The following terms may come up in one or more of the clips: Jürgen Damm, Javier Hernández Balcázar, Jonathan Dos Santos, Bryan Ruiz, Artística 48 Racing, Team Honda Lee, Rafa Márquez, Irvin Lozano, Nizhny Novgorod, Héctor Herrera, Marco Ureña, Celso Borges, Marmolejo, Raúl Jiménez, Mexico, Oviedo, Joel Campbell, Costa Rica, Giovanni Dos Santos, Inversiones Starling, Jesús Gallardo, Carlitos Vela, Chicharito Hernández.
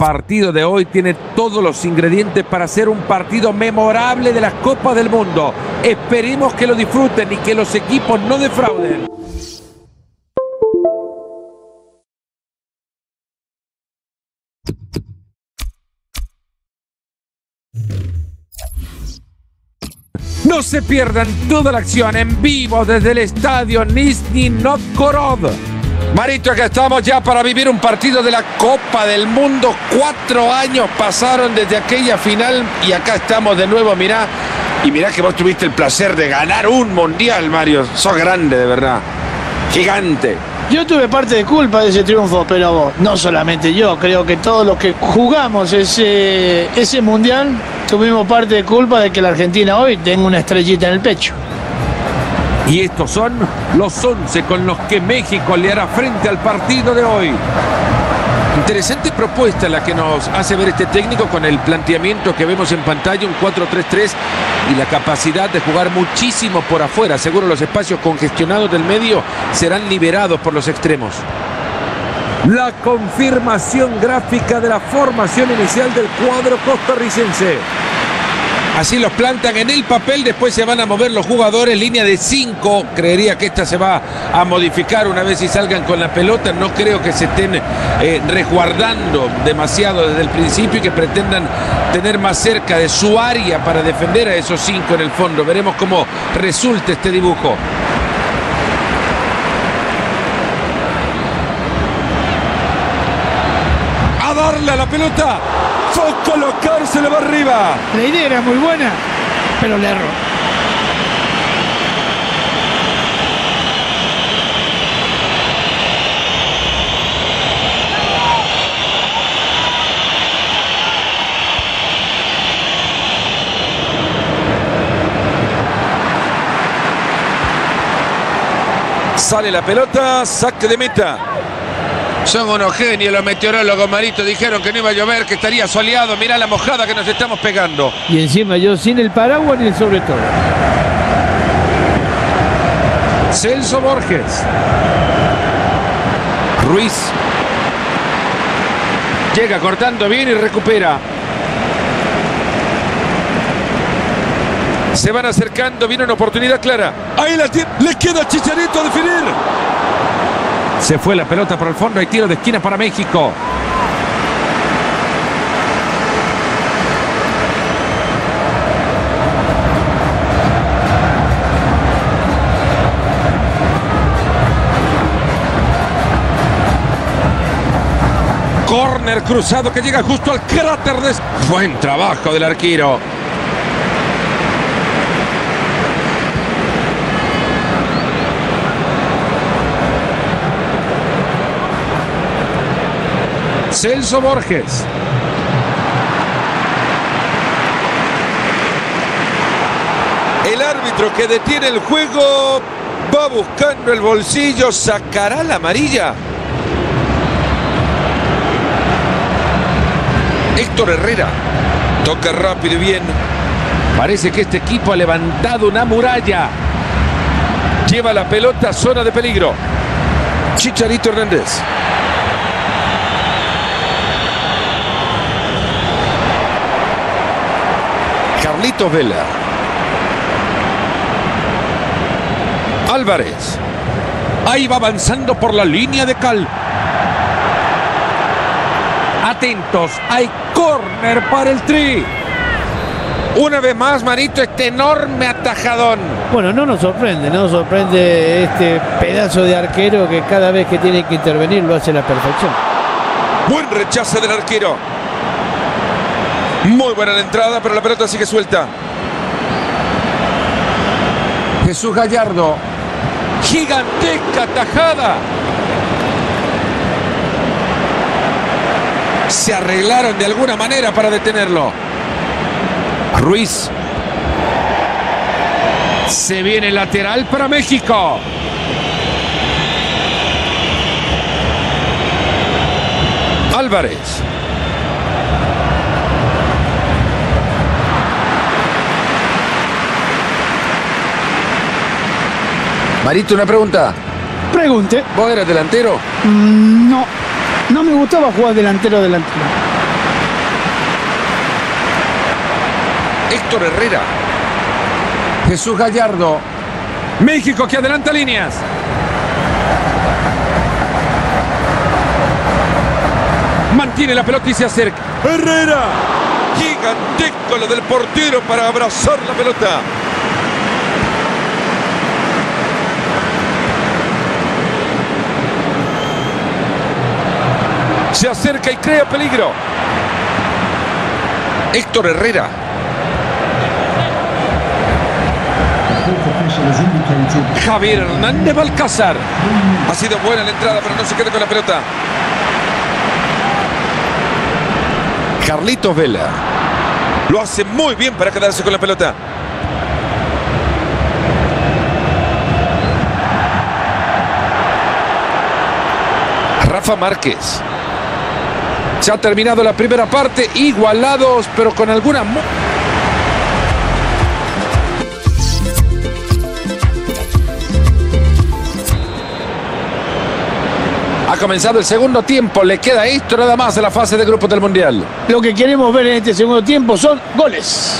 partido de hoy tiene todos los ingredientes para ser un partido memorable de las Copas del Mundo. Esperemos que lo disfruten y que los equipos no defrauden. No se pierdan toda la acción en vivo desde el estadio Nizhny Novgorod. Marito, acá estamos ya para vivir un partido de la Copa del Mundo. 4 años pasaron desde aquella final y acá estamos de nuevo, mirá. Y mirá que vos tuviste el placer de ganar un mundial, Mario. Sos grande, de verdad. Gigante. Yo tuve parte de culpa de ese triunfo, pero no solamente yo. Creo que todos los que jugamos ese mundial tuvimos parte de culpa de que la Argentina hoy tenga una estrellita en el pecho. Y estos son los 11 con los que México le hará frente al partido de hoy. Interesante propuesta la que nos hace ver este técnico con el planteamiento que vemos en pantalla, un 4-3-3 y la capacidad de jugar muchísimo por afuera. Seguro los espacios congestionados del medio serán liberados por los extremos. La confirmación gráfica de la formación inicial del cuadro costarricense. Así los plantan en el papel, después se van a mover los jugadores, línea de 5, creería que esta se va a modificar una vez si salgan con la pelota, no creo que se estén resguardando demasiado desde el principio y que pretendan tener más cerca de su área para defender a esos 5 en el fondo. Veremos cómo resulta este dibujo. ¡A darle a la pelota! Colocárselo para arriba. La idea era muy buena, pero le erró. Sale la pelota, saque de meta. Son unos genios los meteorólogos, Marito. Dijeron que no iba a llover, que estaría soleado. Mirá la mojada que nos estamos pegando. Y encima yo sin el paraguas ni el sobre todo. Celso Borges. Ruiz. Llega cortando bien y recupera. Se van acercando, viene una oportunidad clara. Ahí la tiene, le queda Chicharito a definir. Se fue la pelota por el fondo, hay tiro de esquina para México. Córner cruzado que llega justo al cráter de... Buen trabajo del arquero. Celso Borges. El árbitro que detiene el juego va buscando el bolsillo, sacará la amarilla. Héctor Herrera toca rápido y bien. Parece que este equipo ha levantado una muralla. Lleva la pelota a zona de peligro. Chicharito Hernández. Carlitos Vela. Álvarez. Ahí va avanzando por la línea de cal. Atentos, hay córner para el Tri. Una vez más, Marito, este enorme atajadón. Bueno, no nos sorprende este pedazo de arquero que cada vez que tiene que intervenir lo hace a la perfección. Buen rechazo del arquero. Muy buena la entrada, pero la pelota sigue suelta. Jesús Gallardo. Gigantesca tajada. Se arreglaron de alguna manera para detenerlo. Ruiz. Se viene el lateral para México. Álvarez. Marito, una pregunta. Pregunte. ¿Vos eras delantero? No. No me gustaba jugar delantero. Héctor Herrera. Jesús Gallardo. México que adelanta líneas. Mantiene la pelota y se acerca. Herrera. Gigantesco lo del portero para abrazar la pelota. Se acerca y crea peligro. Héctor Herrera. Javier Hernández Balcázar. Ha sido buena la entrada, pero no se queda con la pelota. Carlitos Vela. Lo hace muy bien para quedarse con la pelota. Rafa Márquez. Se ha terminado la primera parte, igualados, pero con alguna... Ha comenzado el segundo tiempo, le queda esto nada más a la fase de grupos del Mundial. Lo que queremos ver en este segundo tiempo son goles.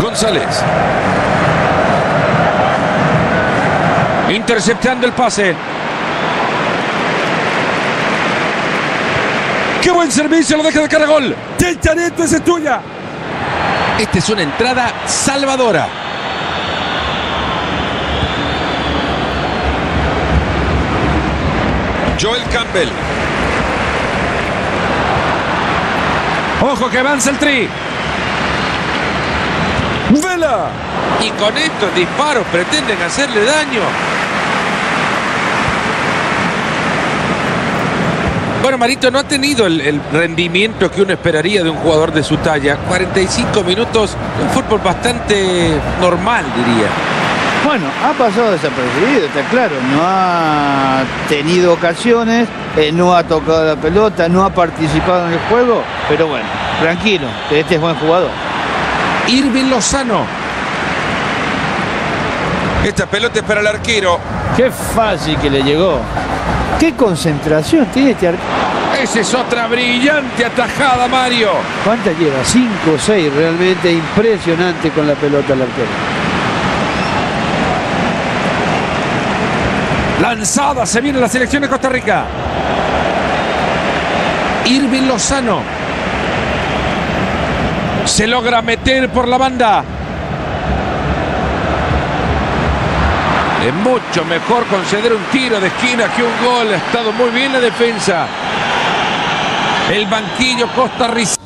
González. Interceptando el pase. ¡Qué buen servicio! Lo deja de cara a gol. ¡Chicharito, esa es tuya! Esta es una entrada salvadora. Joel Campbell. ¡Ojo que avanza el tri! ¡Vela! Y con estos disparos pretenden hacerle daño. Bueno, Marito, no ha tenido el rendimiento que uno esperaría de un jugador de su talla. 45 minutos, un fútbol bastante normal, diría. Bueno, ha pasado desapercibido, está claro. No ha tenido ocasiones, no ha tocado la pelota, no ha participado en el juego. Pero bueno, tranquilo, este es buen jugador. Irvin Lozano. Esta pelota es para el arquero. Qué fácil que le llegó. ¡Qué concentración tiene este arquero! ¡Esa es otra brillante atajada, Mario! ¿Cuántas lleva? 5 o 6. Realmente impresionante con la pelota el arquero. Lanzada, se viene la selección de Costa Rica. Irvin Lozano. Se logra meter por la banda. Es mucho mejor conceder un tiro de esquina que un gol. Ha estado muy bien la defensa. El banquillo costarricense.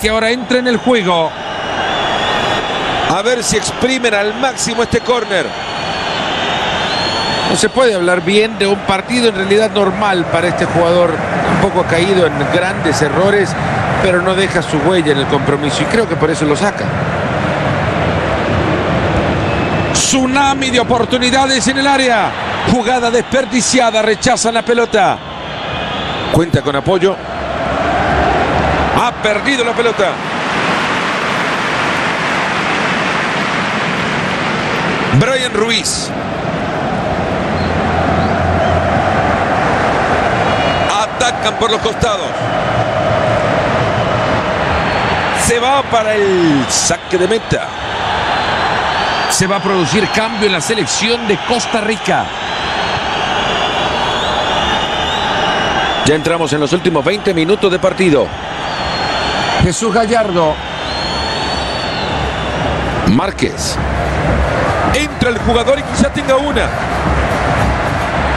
Que ahora entra en el juego. A ver si exprimen al máximo este córner. No se puede hablar bien de un partido en realidad normal para este jugador. Un poco ha caído en grandes errores, pero no deja su huella en el compromiso. Y creo que por eso lo saca. Tsunami de oportunidades en el área. Jugada desperdiciada, rechazan la pelota. Cuenta con apoyo. Ha perdido la pelota. Bryan Ruiz. Atacan por los costados. Se va para el saque de meta. Se va a producir cambio en la selección de Costa Rica. Ya entramos en los últimos 20 minutos de partido. Jesús Gallardo. Márquez. Entra el jugador y quizá tenga una.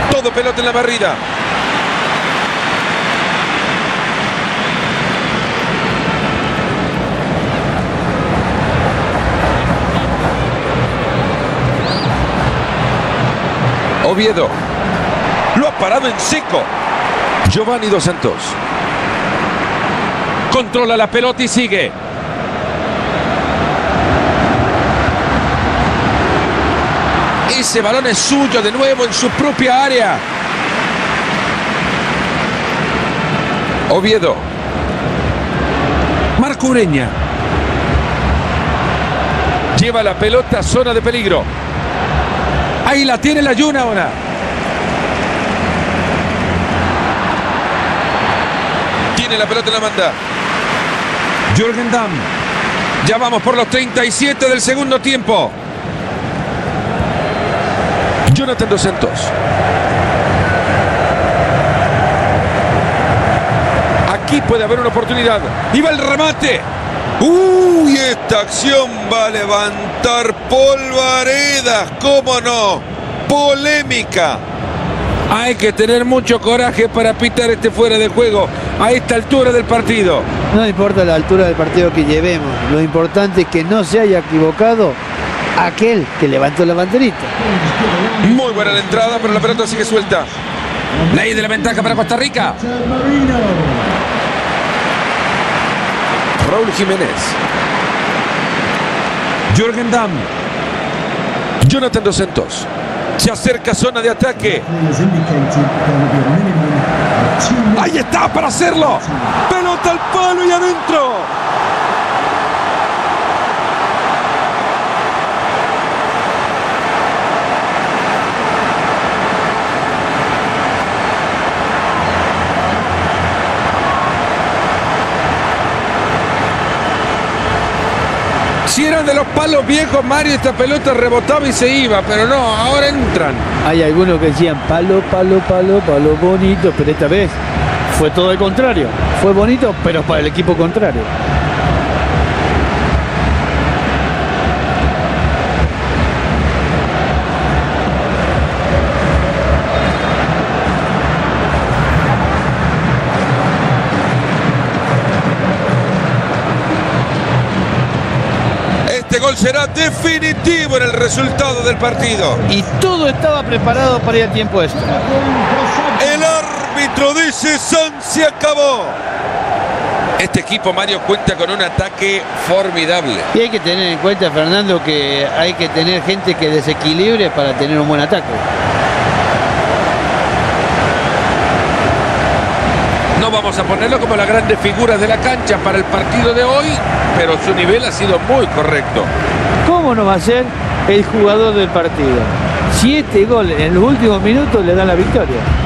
Todo pelota en la barrida. Oviedo. Lo ha parado en seco. Giovanni Dos Santos. Controla la pelota y sigue. ese balón es suyo de nuevo en su propia área. Oviedo. Marco Ureña. Lleva la pelota a zona de peligro. Ahí la tiene la Yuna ahora. Tiene la pelota en la banda. Jürgen Damm. Ya vamos por los 37 del segundo tiempo. Jonathan Dos Santos. Aquí puede haber una oportunidad. ¡Y va el remate! ¡Uy! Esta acción va a levantar polvaredas. ¿Cómo no? Polémica. Hay que tener mucho coraje para pitar este fuera de juego a esta altura del partido. No importa la altura del partido que llevemos. Lo importante es que no se haya equivocado aquel que levantó la banderita. Muy buena la entrada, pero la pelota sigue suelta. Ley de la ventaja para Costa Rica. Raúl Jiménez. Jürgen Damm. Jonathan Dos Santos. Se acerca zona de ataque. Ahí está para hacerlo. Pelota al palo y adentro. Si eran de los palos viejos, Mario, esta pelota rebotaba y se iba, pero no, ahora entran. Hay algunos que decían palo, palo, palo, palo bonito, pero esta vez fue todo el contrario. Fue bonito, pero para el equipo contrario. Será definitivo en el resultado del partido. Y todo estaba preparado para ir a tiempo extra. El árbitro dice: se acabó. Este equipo, Mario, cuenta con un ataque formidable. Y hay que tener en cuenta, Fernando, que hay que tener gente que desequilibre para tener un buen ataque. No vamos a ponerlo como las grandes figuras de la cancha para el partido de hoy, pero su nivel ha sido muy correcto. ¿Cómo no va a ser el jugador del partido? 7 goles en los últimos minutos le dan la victoria.